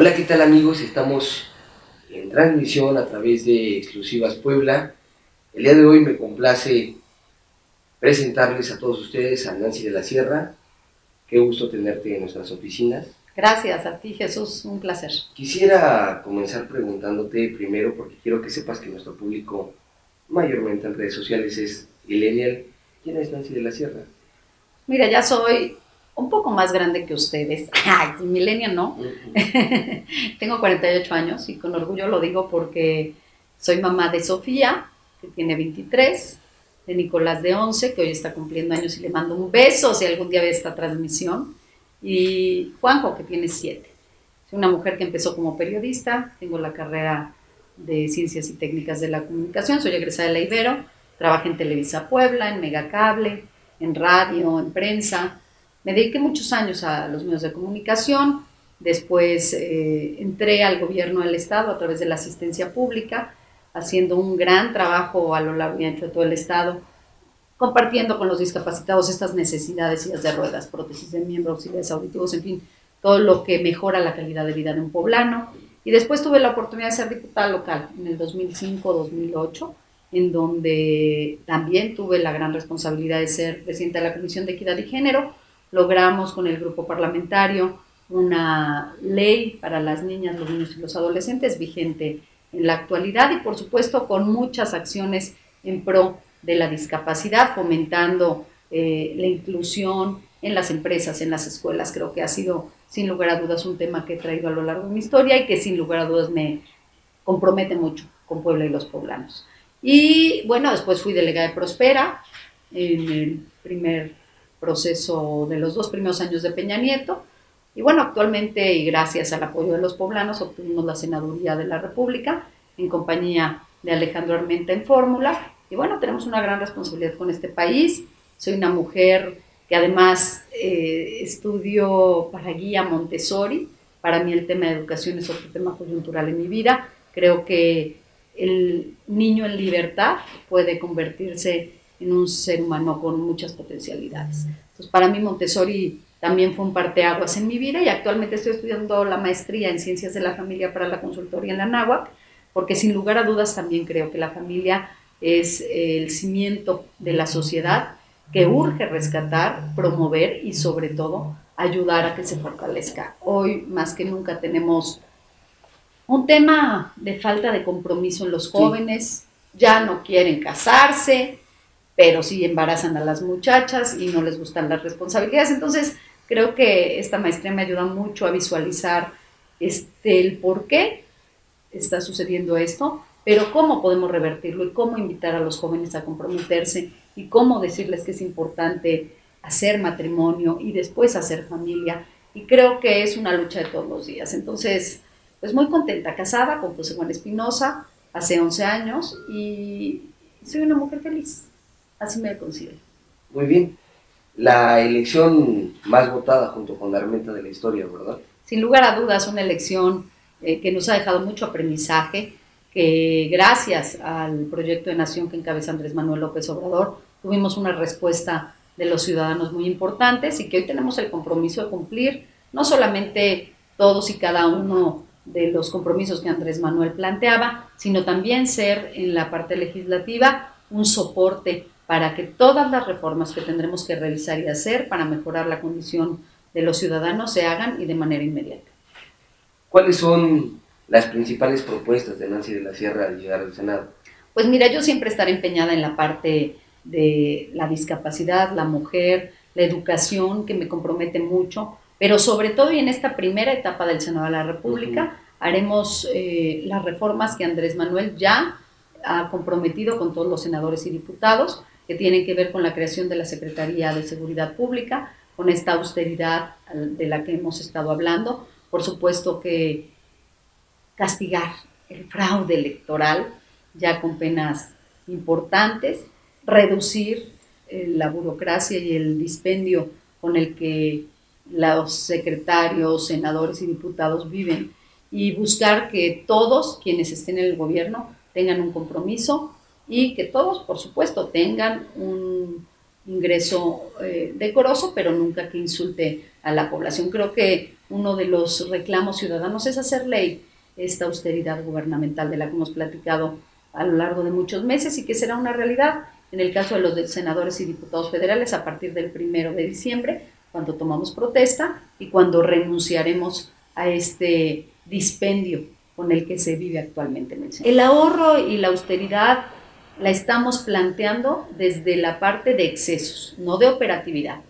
Hola, ¿qué tal amigos? Estamos en transmisión a través de Exclusivas Puebla. El día de hoy me complace presentarles a todos ustedes a Nancy De La Sierra. Qué gusto tenerte en nuestras oficinas. Gracias a ti, Jesús, un placer. Quisiera comenzar preguntándote primero, porque quiero que sepas que nuestro público, mayormente en redes sociales, es millennial. ¿Quién es Nancy De La Sierra? Mira, ya soy un poco más grande que ustedes. Ay, millennial no. Tengo 48 años y con orgullo lo digo porque soy mamá de Sofía, que tiene 23, de Nicolás de 11, que hoy está cumpliendo años y le mando un beso si algún día ve esta transmisión, y Juanjo, que tiene 7. Soy una mujer que empezó como periodista, tengo la carrera de Ciencias y Técnicas de la Comunicación, soy egresada de la Ibero, trabajé en Televisa Puebla, en Megacable, en radio, en prensa. Me dediqué muchos años a los medios de comunicación, después entré al gobierno del estado a través de la asistencia pública, haciendo un gran trabajo a lo largo y ancho de todo el estado, compartiendo con los discapacitados estas necesidades, sillas de ruedas, prótesis de miembro, auxiliares auditivos, en fin, todo lo que mejora la calidad de vida de un poblano. Y después tuve la oportunidad de ser diputada local en el 2005-2008, en donde también tuve la gran responsabilidad de ser presidenta de la Comisión de Equidad y Género. Logramos con el grupo parlamentario una ley para las niñas, los niños y los adolescentes vigente en la actualidad, y por supuesto con muchas acciones en pro de la discapacidad, fomentando la inclusión en las empresas, en las escuelas. Creo que ha sido sin lugar a dudas un tema que he traído a lo largo de mi historia y que sin lugar a dudas me compromete mucho con Puebla y los poblanos. Y bueno, después fui delegada de Prospera en el primer proceso de los 2 primeros años de Peña Nieto, y bueno, actualmente y gracias al apoyo de los poblanos obtuvimos la senaduría de la República en compañía de Alejandro Armenta en fórmula, y bueno, tenemos una gran responsabilidad con este país. Soy una mujer que además estudio para guía Montessori. Para mí el tema de educación es otro tema coyuntural en mi vida. Creo que el niño en libertad puede convertirse en un ser humano con muchas potencialidades. Entonces, para mí Montessori también fue un parteaguas en mi vida, y actualmente estoy estudiando la maestría en Ciencias de la Familia para la consultoría en la NAHUAC, porque sin lugar a dudas también creo que la familia es el cimiento de la sociedad que urge rescatar, promover y sobre todo ayudar a que se fortalezca. Hoy más que nunca tenemos un tema de falta de compromiso en los jóvenes, sí. Ya no quieren casarse, pero sí embarazan a las muchachas y no les gustan las responsabilidades. Entonces, creo que esta maestría me ayuda mucho a visualizar el por qué está sucediendo esto, pero cómo podemos revertirlo y cómo invitar a los jóvenes a comprometerse y cómo decirles que es importante hacer matrimonio y después hacer familia. Y creo que es una lucha de todos los días. Entonces, pues muy contenta, casada con José Juan Espinosa hace 11 años y soy una mujer feliz. Así me considero. Muy bien. La elección más votada junto con la Armenta de la historia, ¿verdad? Sin lugar a dudas, una elección que nos ha dejado mucho aprendizaje, que gracias al proyecto de nación que encabeza Andrés Manuel López Obrador, tuvimos una respuesta de los ciudadanos muy importantes y que hoy tenemos el compromiso de cumplir no solamente todos y cada uno de los compromisos que Andrés Manuel planteaba, sino también ser en la parte legislativa un soporte para que todas las reformas que tendremos que realizar y hacer para mejorar la condición de los ciudadanos se hagan y de manera inmediata. ¿Cuáles son las principales propuestas de Nancy de la Sierra al llegar al Senado? Pues mira, yo siempre estaré empeñada en la parte de la discapacidad, la mujer, la educación, que me compromete mucho, pero sobre todo y en esta primera etapa del Senado de la República, haremos las reformas que Andrés Manuel ya ha comprometido con todos los senadores y diputados, que tienen que ver con la creación de la Secretaría de Seguridad Pública, con esta austeridad de la que hemos estado hablando. Por supuesto que castigar el fraude electoral ya con penas importantes, reducir la burocracia y el dispendio con el que los secretarios, senadores y diputados viven, y buscar que todos quienes estén en el gobierno tengan un compromiso y que todos, por supuesto, tengan un ingreso decoroso, pero nunca que insulte a la población. Creo que uno de los reclamos ciudadanos es hacer ley esta austeridad gubernamental de la que hemos platicado a lo largo de muchos meses y que será una realidad en el caso de los senadores y diputados federales a partir del 1 de diciembre, cuando tomamos protesta y cuando renunciaremos a este dispendio con el que se vive actualmente en el Senado. El ahorro y la austeridad la estamos planteando desde la parte de excesos, no de operatividad.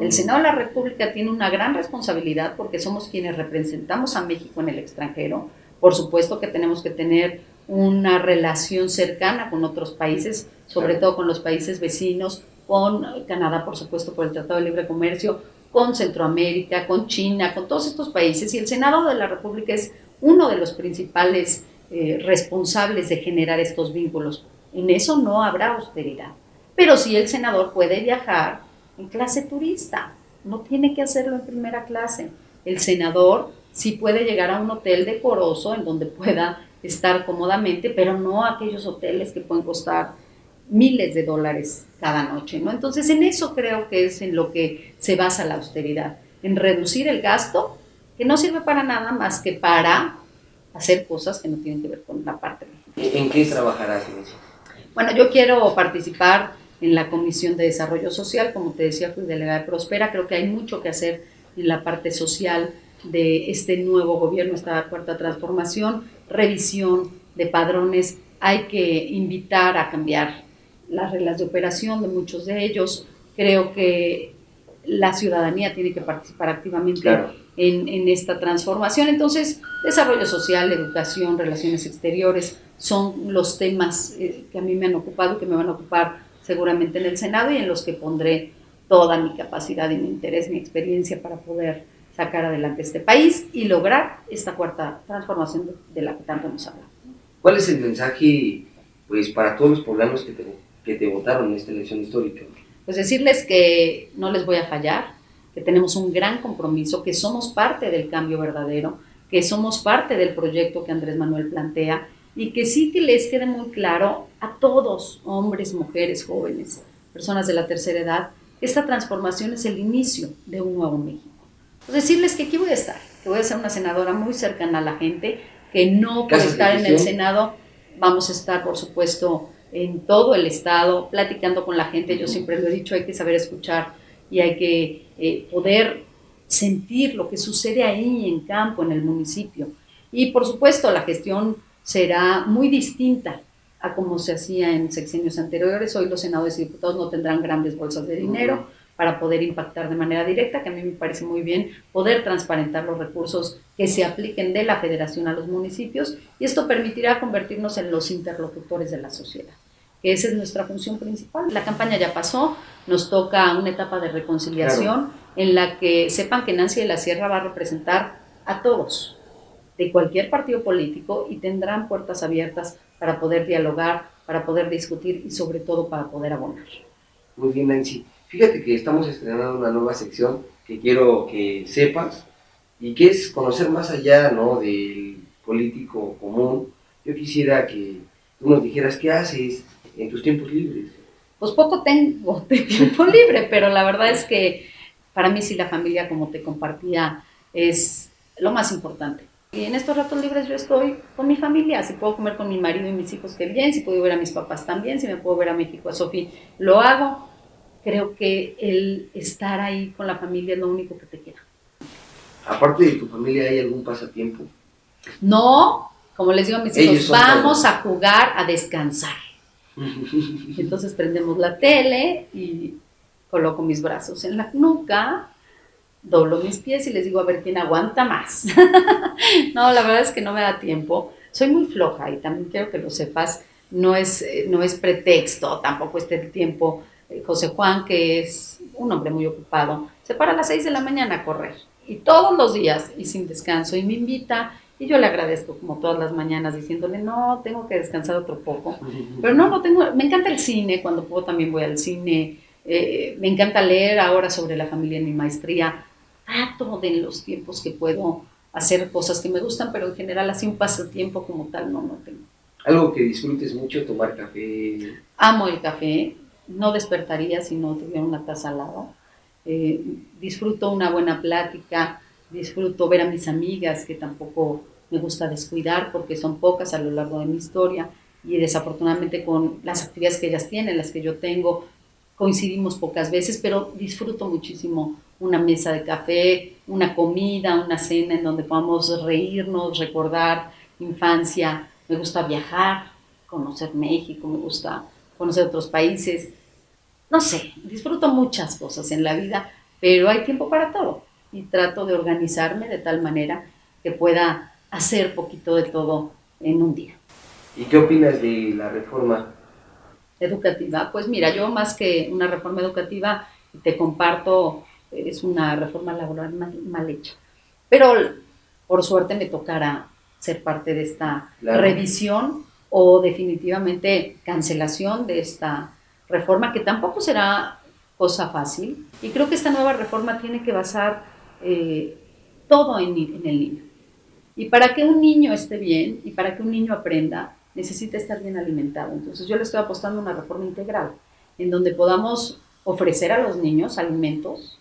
El Senado de la República tiene una gran responsabilidad porque somos quienes representamos a México en el extranjero. Por supuesto que tenemos que tener una relación cercana con otros países, sobre todo con los países vecinos, con Canadá, por supuesto, por el Tratado de Libre Comercio, con Centroamérica, con China, con todos estos países. Y el Senado de la República es uno de los principales responsables de generar estos vínculos. En eso no habrá austeridad. Pero sí el senador puede viajar en clase turista, no tiene que hacerlo en primera clase. El senador sí puede llegar a un hotel decoroso en donde pueda estar cómodamente, pero no aquellos hoteles que pueden costar miles de dólares cada noche, ¿no? Entonces, en eso creo que es en lo que se basa la austeridad, en reducir el gasto, que no sirve para nada más que para hacer cosas que no tienen que ver con la parte. ¿En qué trabajarás? Bueno, yo quiero participar en la Comisión de Desarrollo Social, como te decía, fui delegada de Prospera, creo que hay mucho que hacer en la parte social de este nuevo gobierno, esta cuarta transformación, revisión de padrones, hay que invitar a cambiar las reglas de operación de muchos de ellos, creo que la ciudadanía tiene que participar activamente en esta transformación, entonces desarrollo social, educación, relaciones exteriores son los temas que a mí me han ocupado, que me van a ocupar seguramente en el Senado y en los que pondré toda mi capacidad y mi interés, mi experiencia para poder sacar adelante este país y lograr esta cuarta transformación de la que tanto hemos hablado. ¿Cuál es el mensaje pues, para todos los poblanos que te votaron en esta elección histórica? Pues decirles que no les voy a fallar, que tenemos un gran compromiso, que somos parte del cambio verdadero, que somos parte del proyecto que Andrés Manuel plantea, y que sí que les quede muy claro a todos, hombres, mujeres, jóvenes, personas de la tercera edad, esta transformación es el inicio de un nuevo México. Pues decirles que aquí voy a estar, que voy a ser una senadora muy cercana a la gente, que no por estar en el Senado, vamos a estar, por supuesto, en todo el estado, platicando con la gente, yo siempre lo he dicho, hay que saber escuchar y hay que poder sentir lo que sucede ahí en campo, en el municipio. Y por supuesto, la gestión será muy distinta a como se hacía en sexenios anteriores. Hoy los senadores y diputados no tendrán grandes bolsas de dinero para poder impactar de manera directa, que a mí me parece muy bien poder transparentar los recursos que se apliquen de la federación a los municipios y esto permitirá convertirnos en los interlocutores de la sociedad, que esa es nuestra función principal. La campaña ya pasó, nos toca una etapa de reconciliación en la que sepan que Nancy De La Sierra va a representar a todos, de cualquier partido político y tendrán puertas abiertas para poder dialogar, para poder discutir y sobre todo para poder abonar. Muy bien, Nancy. Fíjate que estamos estrenando una nueva sección que quiero que sepas y que es conocer más allá, ¿no?, del político común. Yo quisiera que tú nos dijeras qué haces en tus tiempos libres. Pues poco tengo de tiempo libre, pero la verdad es que para mí sí la familia, como te compartía, es lo más importante. Y en estos ratos libres yo estoy con mi familia, si puedo comer con mi marido y mis hijos, qué bien, si puedo ver a mis papás también, si me puedo ver a México, a Sofía, lo hago. Creo que el estar ahí con la familia es lo único que te queda. Aparte de tu familia, ¿hay algún pasatiempo? No, como les digo a mis hijos, vamos a jugar, a descansar. Entonces prendemos la tele y coloco mis brazos en la nuca, doblo mis pies y les digo a ver quién aguanta más. No, la verdad es que no me da tiempo. Soy muy floja y también quiero que lo sepas. No es pretexto, tampoco este tiempo. José Juan, que es un hombre muy ocupado, se para a las 6 de la mañana a correr. Y todos los días y sin descanso. Y me invita y yo le agradezco como todas las mañanas diciéndole, no, tengo que descansar otro poco. Pero no tengo, me encanta el cine, cuando puedo también voy al cine. Me encanta leer ahora sobre la familia en mi maestría. Trato de en los tiempos que puedo hacer cosas que me gustan, pero en general así un pasatiempo como tal no tengo. ¿Algo que disfrutes mucho? ¿Tomar café? Amo el café, no despertaría si no tuviera una taza al lado. Disfruto una buena plática, disfruto ver a mis amigas, que tampoco me gusta descuidar porque son pocas a lo largo de mi historia, y desafortunadamente con las actividades que ellas tienen, las que yo tengo, coincidimos pocas veces, pero disfruto muchísimo una mesa de café, una comida, una cena en donde podamos reírnos, recordar infancia. Me gusta viajar, conocer México, me gusta conocer otros países. No sé, disfruto muchas cosas en la vida, pero hay tiempo para todo. Y trato de organizarme de tal manera que pueda hacer poquito de todo en un día. ¿Y qué opinas de la reforma educativa? Pues mira, yo más que una reforma educativa, te comparto, es una reforma laboral mal hecha. Pero por suerte me tocará ser parte de esta revisión o definitivamente cancelación de esta reforma, que tampoco será cosa fácil. Y creo que esta nueva reforma tiene que basar todo en el niño. Y para que un niño esté bien y para que un niño aprenda, necesita estar bien alimentado. Entonces yo le estoy apostando a una reforma integral, en donde podamos ofrecer a los niños alimentos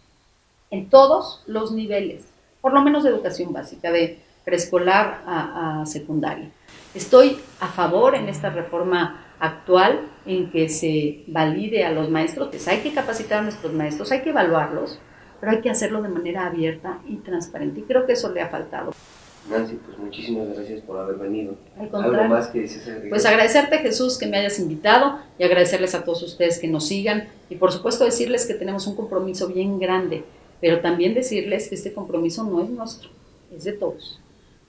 en todos los niveles, por lo menos de educación básica, de preescolar a secundaria. Estoy a favor en esta reforma actual en que se valide a los maestros, pues hay que capacitar a nuestros maestros, hay que evaluarlos, pero hay que hacerlo de manera abierta y transparente, y creo que eso le ha faltado. Nancy, pues muchísimas gracias por haber venido. Al contrario. ¿Algo más que dices? Pues agradecerte, Jesús, que me hayas invitado, y agradecerles a todos ustedes que nos sigan, y por supuesto decirles que tenemos un compromiso bien grande, pero también decirles que este compromiso no es nuestro, es de todos.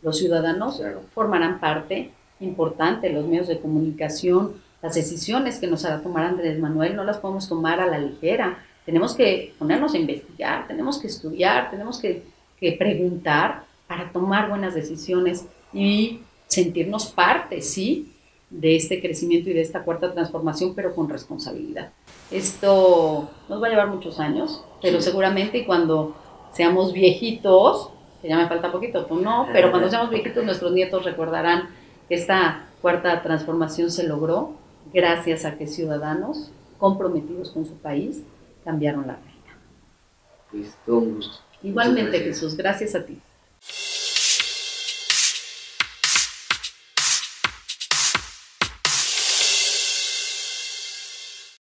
Los ciudadanos formarán parte importante, los medios de comunicación, las decisiones que nos hará tomar Andrés Manuel no las podemos tomar a la ligera, tenemos que ponernos a investigar, tenemos que estudiar, tenemos que preguntar para tomar buenas decisiones y sentirnos parte, sí, de este crecimiento y de esta cuarta transformación, pero con responsabilidad. Esto nos va a llevar muchos años, pero seguramente cuando seamos viejitos, que ya me falta poquito, tú no, pero cuando seamos viejitos nuestros nietos recordarán que esta cuarta transformación se logró gracias a que ciudadanos comprometidos con su país cambiaron la regla. Pues todo un gusto. Igualmente, Jesús, gracias a ti.